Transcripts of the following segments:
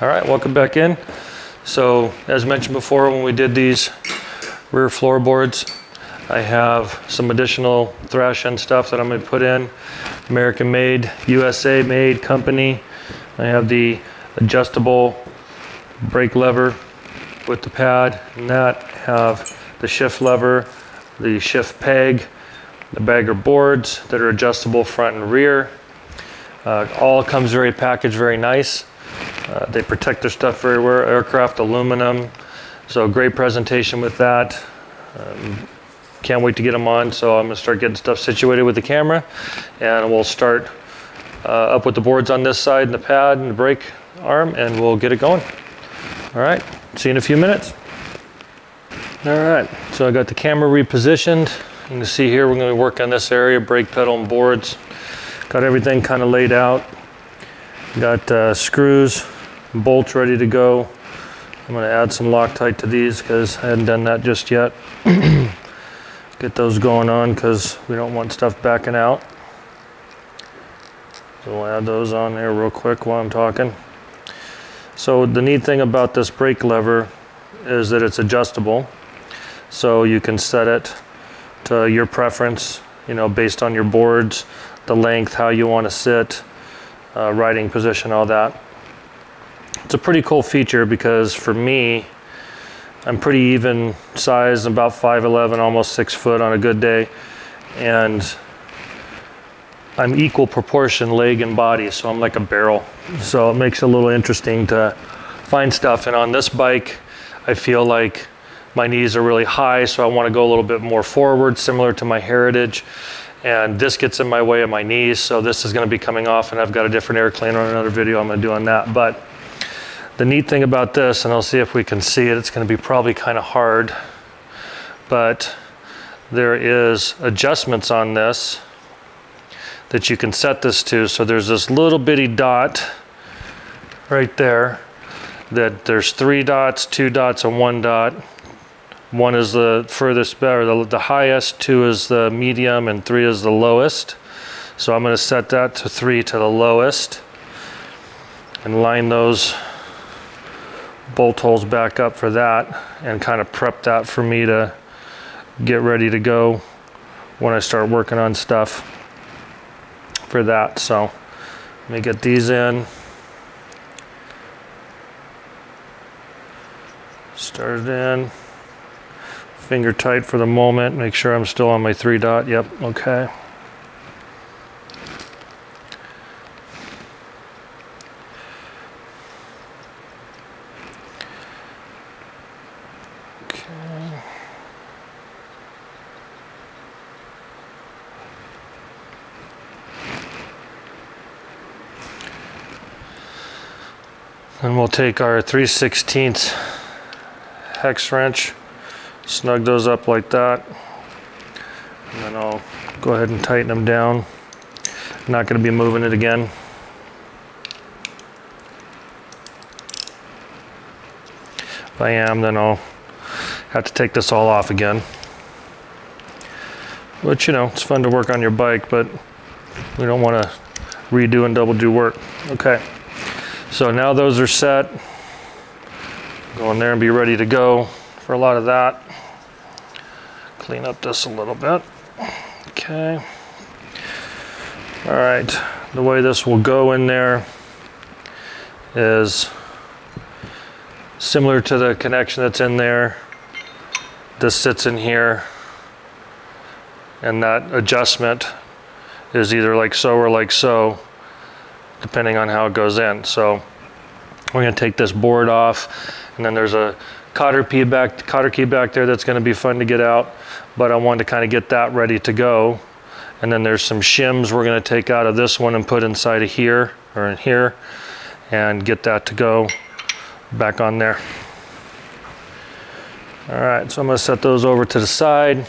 All right, welcome back in. So as mentioned before, when we did these rear floorboards, I have some additional Thrashin stuff that I'm going to put in. American made, USA made company. I have the adjustable brake lever with the pad and that. I have the shift lever, the shift peg, the bagger boards that are adjustable front and rear. All comes very packaged, very nice. They protect their stuff very well. Aircraft aluminum, so great presentation with that. Can't wait to get them on, so I'm gonna start getting stuff situated with the camera, and we'll start up with the boards on this side and the pad and the brake arm, and we'll get it going. All right, see you in a few minutes. All right, so I got the camera repositioned. You can see here we're gonna work on this area, brake pedal and boards. Got everything kind of laid out. Got screws, bolts ready to go. I'm gonna add some Loctite to these because I hadn't done that just yet. Get those going on because we don't want stuff backing out. So we'll add those on there real quick while I'm talking. So the neat thing about this brake lever is that it's adjustable. So you can set it to your preference, you know, based on your boards, the length, how you want to sit, riding position, all that. It's a pretty cool feature because for me, I'm pretty even sized, about 5'11", almost 6 foot on a good day. And I'm equal proportion leg and body, so I'm like a barrel. So it makes it a little interesting to find stuff. And on this bike, I feel like my knees are really high, so I want to go a little bit more forward, similar to my Heritage. And this gets in my way of my knees, so this is going to be coming off, and I've got a different air cleaner on another video I'm going to do on that. But the neat thing about this, and I'll see if we can see it, it's going to be probably kind of hard, but there is adjustments on this that you can set this to. So there's this little bitty dot right there that there's 3 dots, 2 dots, and 1 dot. 1 is the furthest, or the highest, 2 is the medium, and 3 is the lowest. So I'm gonna set that to 3 to the lowest and line those bolt holes back up for that and kind of prep that for me to get ready to go when I start working on stuff for that. So let me get these in. Start it in. Finger tight for the moment. Make sure I'm still on my 3 dot. Yep, okay. Then we'll take our 3/16 hex wrench, snug those up like that, and then I'll go ahead and tighten them down. I'm not going to be moving it again. If I am, then I'll have to take this all off again. Which, you know, it's fun to work on your bike, but we don't want to redo and double do work. Okay. So now those are set. Go in there and be ready to go for a lot of that. Clean up this a little bit. Okay. All right. The way this will go in there is similar to the connection that's in there. This sits in here, and that adjustment is either like so or like so, depending on how it goes in. So we're gonna take this board off, and then there's a cotter key back there that's gonna be fun to get out, but I wanted to kind of get that ready to go. And then there's some shims we're gonna take out of this one and put inside of here, or in here, and get that to go back on there. All right, so I'm gonna set those over to the side.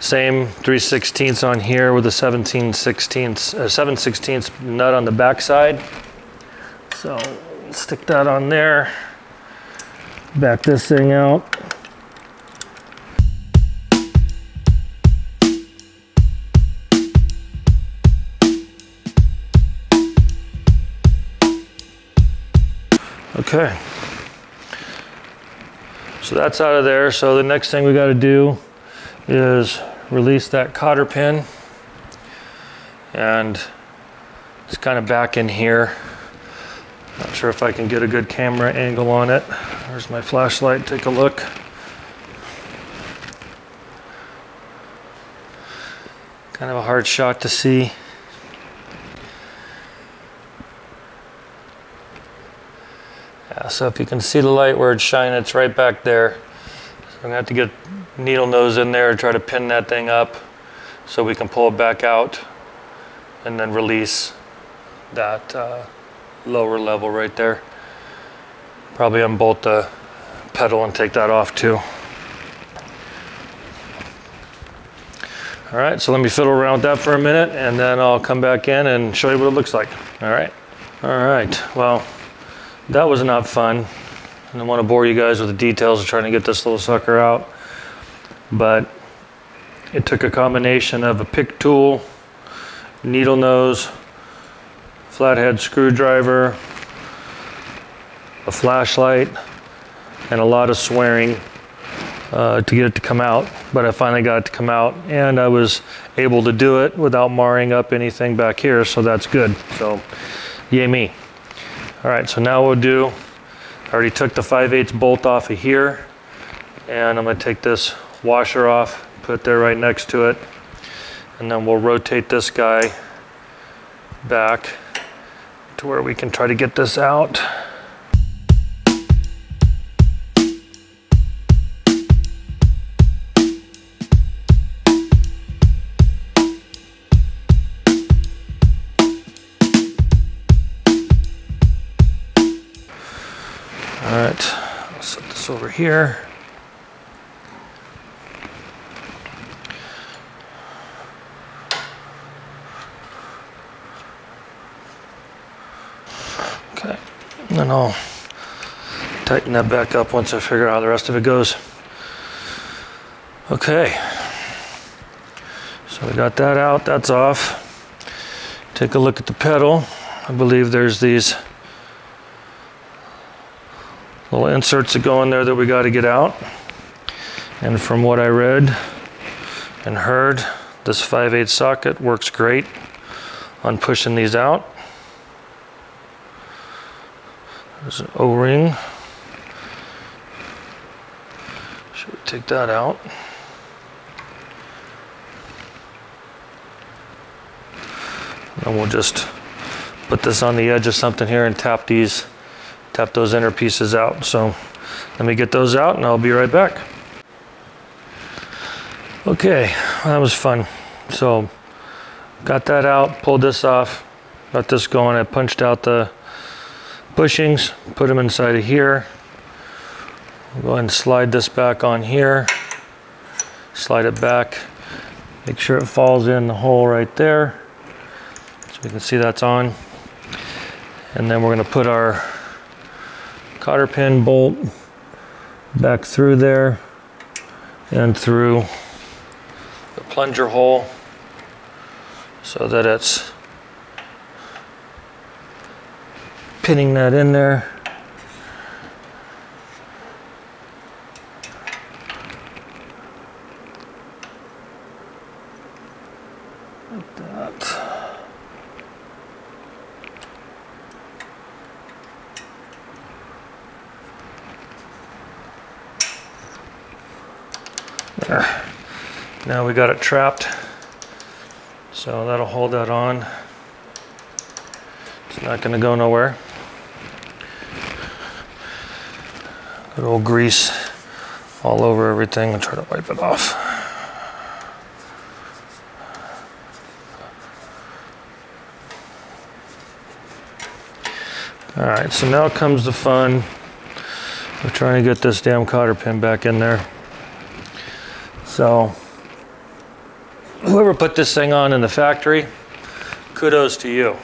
Same 3/16 on here with a 7/16 nut on the back side. So stick that on there. Back this thing out. Okay. So that's out of there. So the next thing we got to do is release that cotter pin. And it's kind of back in here. Not sure if I can get a good camera angle on it. There's my flashlight, take a look. Kind of a hard shot to see. Yeah, so if you can see the light where it's shining, it's right back there. So I'm gonna have to get needle nose in there and try to pin that thing up so we can pull it back out and then release that lower level right there. Probably unbolt the pedal and take that off too. All right, so let me fiddle around with that for a minute and then I'll come back in and show you what it looks like. All right. All right, well, that was not fun. I don't want to bore you guys with the details of trying to get this little sucker out, but it took a combination of a pick tool, needle nose, flathead screwdriver, a flashlight, and a lot of swearing to get it to come out. But I finally got it to come out, and I was able to do it without marring up anything back here, so that's good. So, yay me. All right, so now we'll do, I already took the 5/8 bolt off of here, and I'm gonna take this washer off, put it there right next to it, and then we'll rotate this guy back to where we can try to get this out. All right, I'll set this over here. Okay, and then I'll tighten that back up once I figure out how the rest of it goes. Okay, so we got that out, that's off. Take a look at the pedal. I believe there's these little inserts that go in there that we got to get out. And from what I read and heard, this 5/8 socket works great on pushing these out. There's an O-ring. Should we take that out? And we'll just put this on the edge of something here and tap these, tap those inner pieces out. So let me get those out and I'll be right back. Okay, that was fun. So got that out, pulled this off, got this going. I punched out the bushings, put them inside of here. We'll go ahead and slide this back on here, slide it back, make sure it falls in the hole right there so we can see that's on. And then we're going to put our cotter pin bolt back through there and through the plunger hole so that it's pinning that in there. Like that. There. Now we got it trapped. So that'll hold that on. It's not going to go nowhere. Good old grease all over everything and try to wipe it off. All right, so now comes the fun of trying to get this damn cotter pin back in there. So whoever put this thing on in the factory, kudos to you.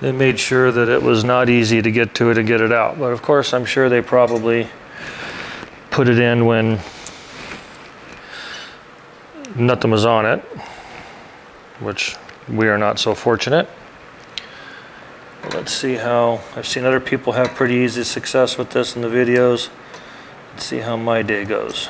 They made sure that it was not easy to get to it and get it out. But of course, I'm sure they probably put it in when nothing was on it, which we are not so fortunate. Let's see how, I've seen other people have pretty easy success with this in the videos. Let's see how my day goes.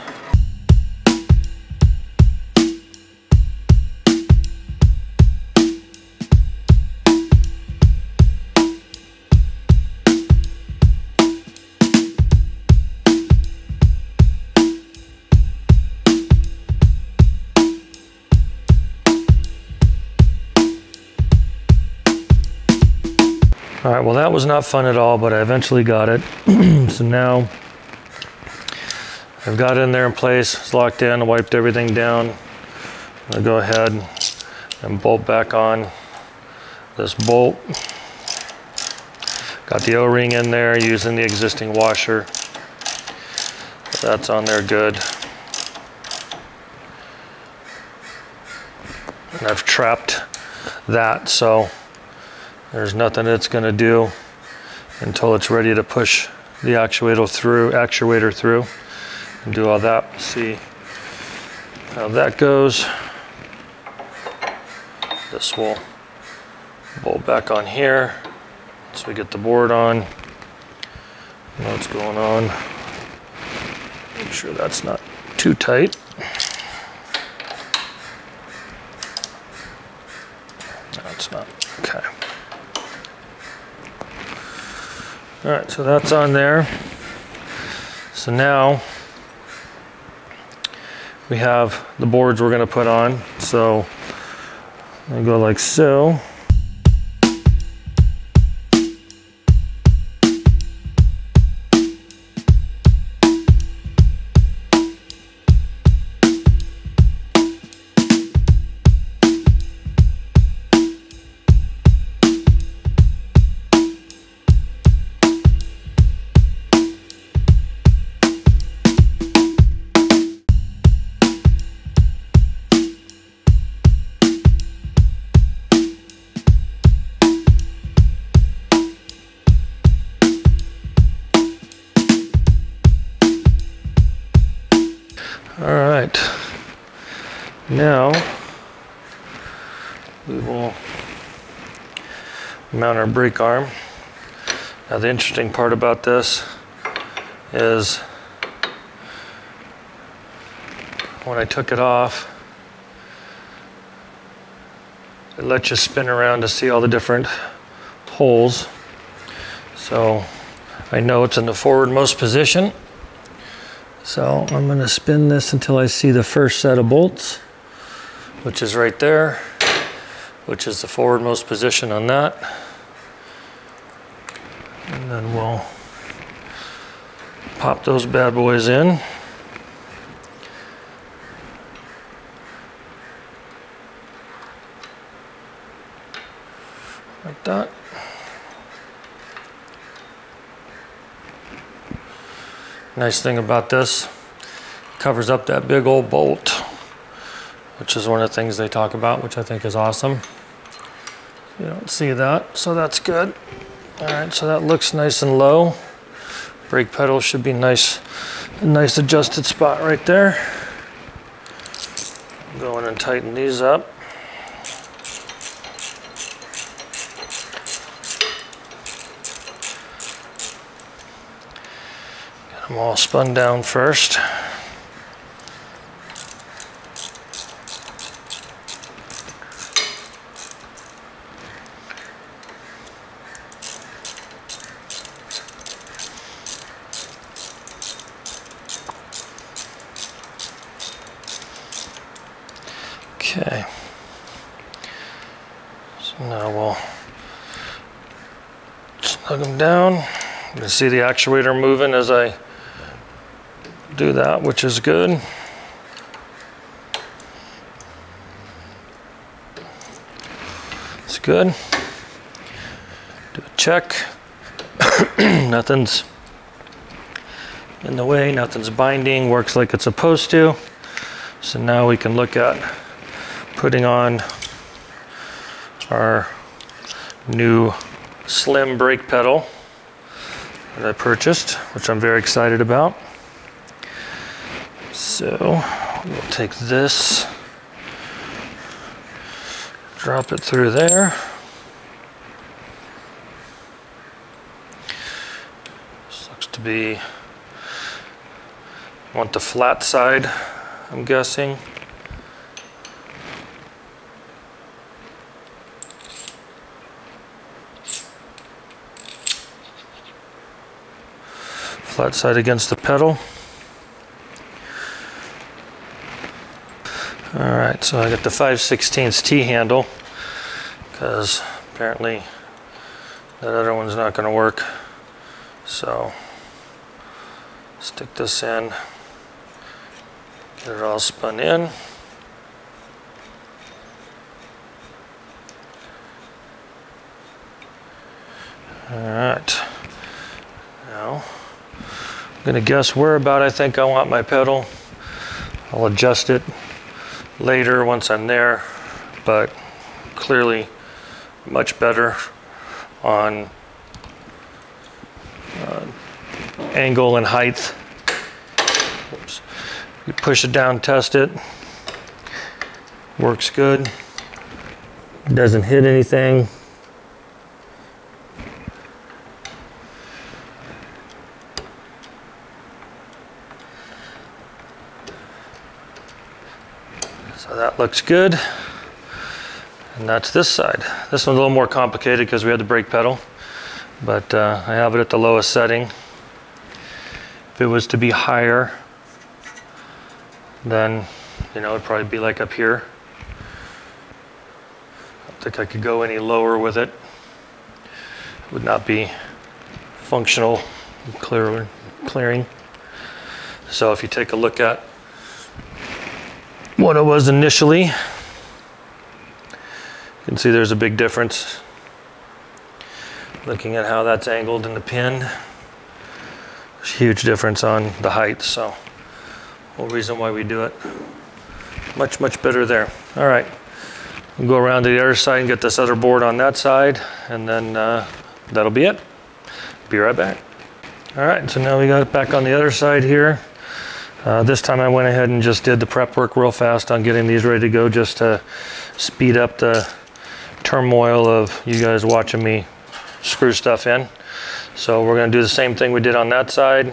All right, well that was not fun at all, but I eventually got it. So now I've got it in there in place, it's locked in, I wiped everything down. I'll go ahead and bolt back on this bolt. Got the O-ring in there using the existing washer. That's on there good. And I've trapped that, so there's nothing it's going to do until it's ready to push the actuator through and do all that. We'll see how that goes. This will bolt back on here once we get the board on. Know what's going on. Make sure that's not too tight. No, it's not. Okay. All right, so that's on there. So now we have the boards we're gonna put on. So I'm gonna go like so. All right, now we will mount our brake arm. Now the interesting part about this is when I took it off, it lets you spin around to see all the different holes. So I know it's in the forwardmost position. So I'm going to spin this until I see the first set of bolts, which is right there, which is the forwardmost position on that. And then we'll pop those bad boys in. Like that. Nice thing about this, covers up that big old bolt, which is one of the things they talk about, which I think is awesome. You don't see that, so that's good. All right, so that looks nice and low. Brake pedal should be nice, a nice adjusted spot right there. Go in and tighten these up. I'm all spun down first. Okay. So now we'll snug them down. You can see the actuator moving as I do that, which is good. It's good. Do a check. Nothing's in the way, nothing's binding, works like it's supposed to. So now we can look at putting on our new slim brake pedal that I purchased, which I'm very excited about. So we'll take this, drop it through there. be, you want the flat side, I'm guessing. Flat side against the pedal. Alright, so I got the 5/16 T-handle, because apparently that other one's not going to work. So stick this in, get it all spun in. Alright, now I'm going to guess where about I think I want my pedal. I'll adjust it later once I'm there, but clearly much better on angle and height. Oops. You push it down, test it, works good, doesn't hit anything. So that looks good. And that's this side. This one's a little more complicated because we had the brake pedal, but I have it at the lowest setting. If it was to be higher, then, you know, it'd probably be like up here. I don't think I could go any lower with it. It would not be functional clearing. So if you take a look at what it was initially, you can see there's a big difference looking at how that's angled in the pin. There's a huge difference on the height, so whole reason why we do it. Much, much better there. All right, we'll go around to the other side and get this other board on that side, and then that'll be it. Be right back. All right, so now we got it back on the other side here. This time I went ahead and just did the prep work real fast on getting these ready to go, just to speed up the turmoil of you guys watching me screw stuff in. So we're going to do the same thing we did on that side.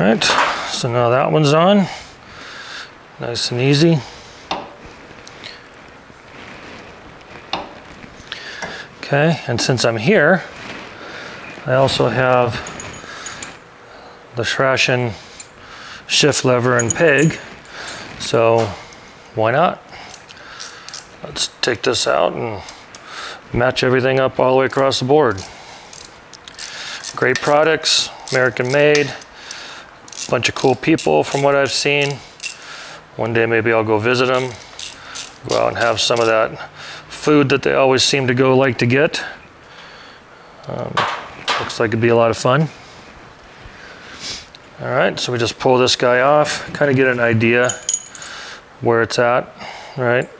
Alright, so now that one's on, nice and easy. Okay, and since I'm here, I also have the Thrashin shift lever and peg, so why not? Let's take this out and match everything up all the way across the board. Great products, American made. Bunch of cool people from what I've seen. One day maybe I'll go visit them, go out and have some of that food that they always seem to like to get. Looks like it'd be a lot of fun. All right, so we just pull this guy off, kind of get an idea where it's at, right?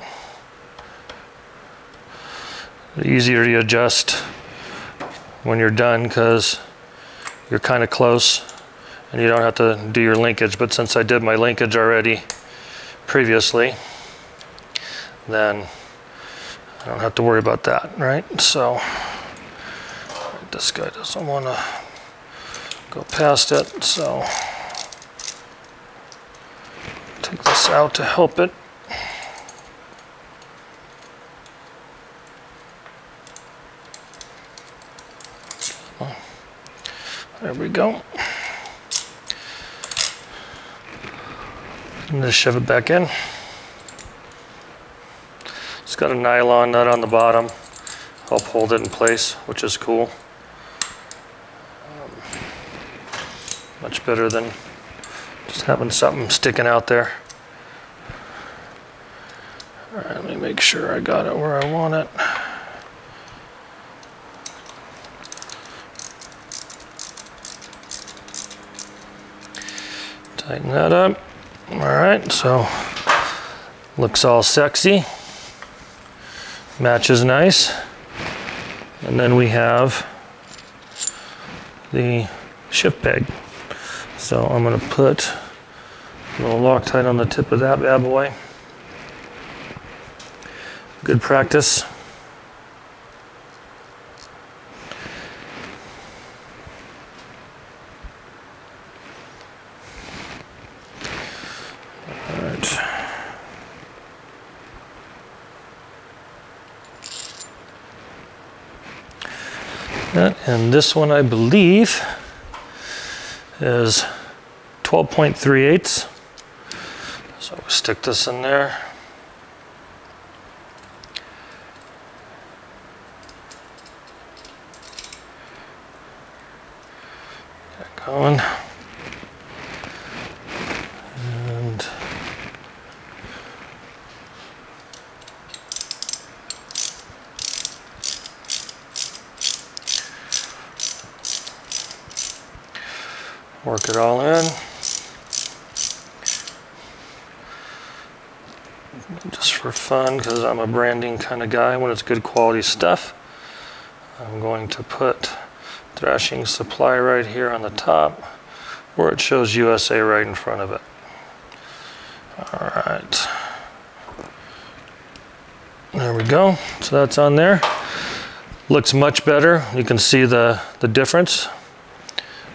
Easier to adjust when you're done because you're kind of close. And you don't have to do your linkage, but since I did my linkage already previously, then I don't have to worry about that, right? So this guy doesn't want to go past it, so take this out to help it. There we go. And just shove it back in. It's got a nylon nut on the bottom, help hold it in place, which is cool. Much better than just having something sticking out there. All right, let me make sure I got it where I want it. Tighten that up. All right, so Looks all sexy. Matches nice. And then we have the shift peg. So I'm going to put a little Loctite on the tip of that bad boy. Good practice. And this one, I believe, is 12.38. So we'll stick this in there. Get it going. And work it all in. Just for fun, because I'm a branding kind of guy, when it's good quality stuff, I'm going to put Thrashin Supply right here on the top where it shows USA right in front of it. All right. There we go. So that's on there. Looks much better. You can see the difference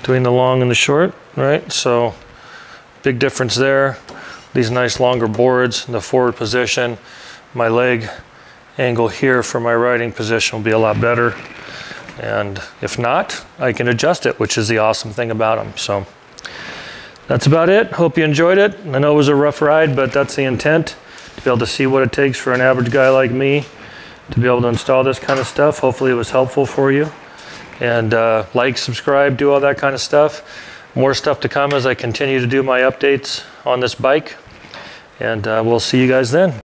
between the long and the short, right? So big difference there. These nice longer boards in the forward position. My leg angle here for my riding position will be a lot better. And if not, I can adjust it, which is the awesome thing about them. So that's about it. Hope you enjoyed it. I know it was a rough ride, but that's the intent, to be able to see what it takes for an average guy like me to be able to install this kind of stuff. Hopefully it was helpful for you. And like, subscribe, do all that kind of stuff. More stuff to come as I continue to do my updates on this bike. And we'll see you guys then.